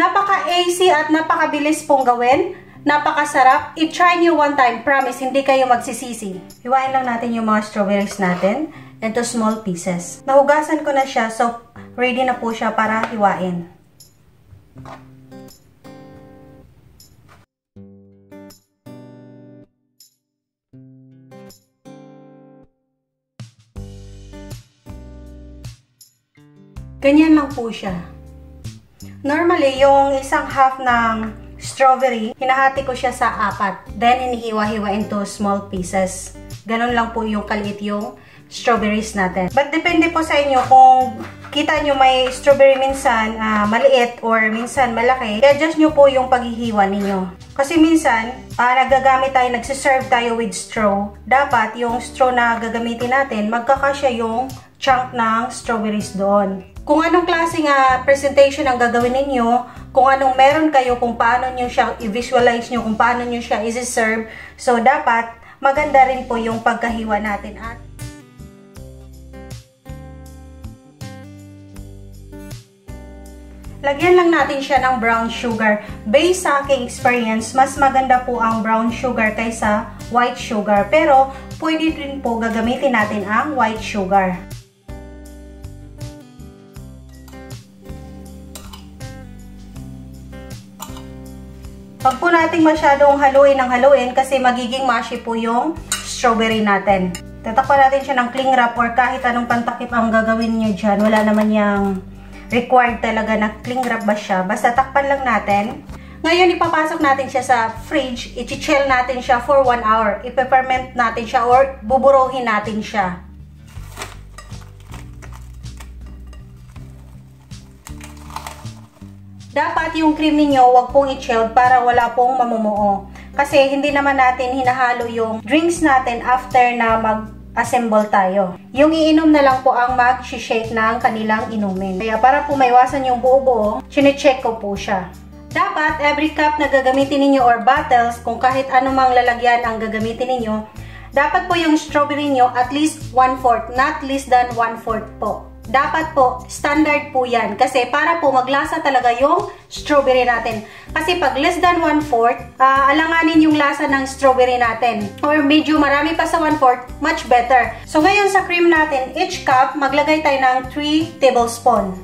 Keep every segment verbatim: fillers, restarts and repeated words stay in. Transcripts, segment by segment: Napaka-easy at napakabilis pong gawin. Napakasarap. I-try nyo one time. Promise, hindi kayo magsisisi. Hiwain lang natin yung mga strawberries natin into small pieces. Nahugasan ko na siya, so ready na po siya para hiwain. Ganyan lang po siya. Normally, yung isang half ng strawberry, hinahati ko siya sa apat. Then, hinihiwa-hiwa into small pieces. Ganun lang po yung kaliit yung strawberries natin. But, depende po sa inyo kung kita nyo may strawberry minsan uh, maliit or minsan malaki, i-adjust nyo po yung paghihiwa ninyo. Kasi minsan, uh, nagagamit tayo, nagsiserve tayo with straw. Dapat, yung straw na gagamitin natin, magkakasya yung chunk ng strawberries doon. Kung anong klase nga presentation ang gagawin ninyo, kung anong meron kayo, kung paano nyo siya i-visualize nyo, kung paano nyo siya isi-serve. So, dapat maganda rin po yung pagkahiwa natin. At lagyan lang natin siya ng brown sugar. Based sa aking experience, mas maganda po ang brown sugar kaysa white sugar. Pero, pwede rin po gagamitin natin ang white sugar. Huwag po natin masyadong haluin ng haluin kasi magiging mushy po yung strawberry natin. Tatakpan natin siya ng cling wrap or kahit anong pantakip ang gagawin niyo dyan. Wala naman yung required talaga na cling wrap ba siya. Basta takpan lang natin. Ngayon, ipapasok natin siya sa fridge. I-chill natin siya for one hour. I-peppermint natin siya or buburuhin natin siya. Dapat yung cream niyo wag pong i-chilled para wala pong mamumuo. Kasi hindi naman natin hinahalo yung drinks natin after na mag-assemble tayo. Yung iinom na lang po ang mag-shake ng kanilang inumin. Kaya para po maiwasan yung buo-buo, chine-check ko po siya. Dapat every cup na gagamitin ninyo or bottles, kung kahit anumang lalagyan ang gagamitin ninyo, dapat po yung strawberry niyo at least one fourth, not less than one fourth po. Dapat po, standard po yan. Kasi para po maglasa talaga yung strawberry natin. Kasi pag less than one fourth, uh, alanganin yung lasa ng strawberry natin. Or medyo marami pa sa one fourth, much better. So ngayon sa cream natin, each cup, maglagay tayo ng three tablespoons.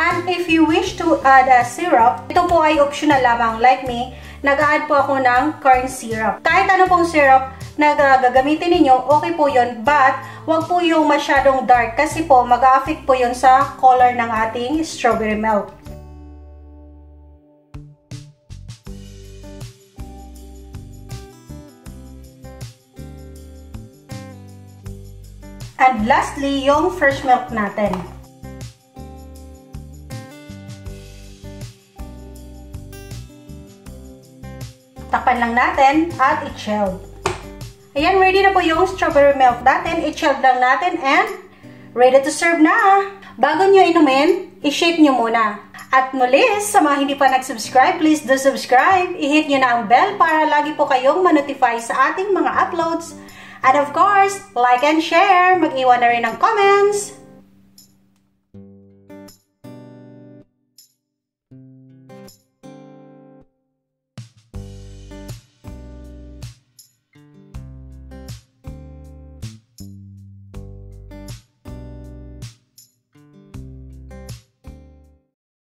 And if you wish to add a syrup, ito po ay optional lamang. Like me, nag-a-add po ako ng corn syrup. Kahit ano pong syrup na gagamitin ninyo, okay po yun. But, wag po yung masyadong dark kasi po mag-a-affect po yun sa color ng ating strawberry milk. And lastly, yung fresh milk natin. Takpan lang natin at i-chilled. Ayan, ready na po yung strawberry milk natin. I-chilled lang natin and ready to serve na. Bago nyo inumin, i-shake nyo muna. At muli, sa mga hindi pa nag-subscribe, please do subscribe. I-hit nyo na ang bell para lagi po kayong manotify sa ating mga uploads. And of course, like and share. Mag-iwan na rin ng comments.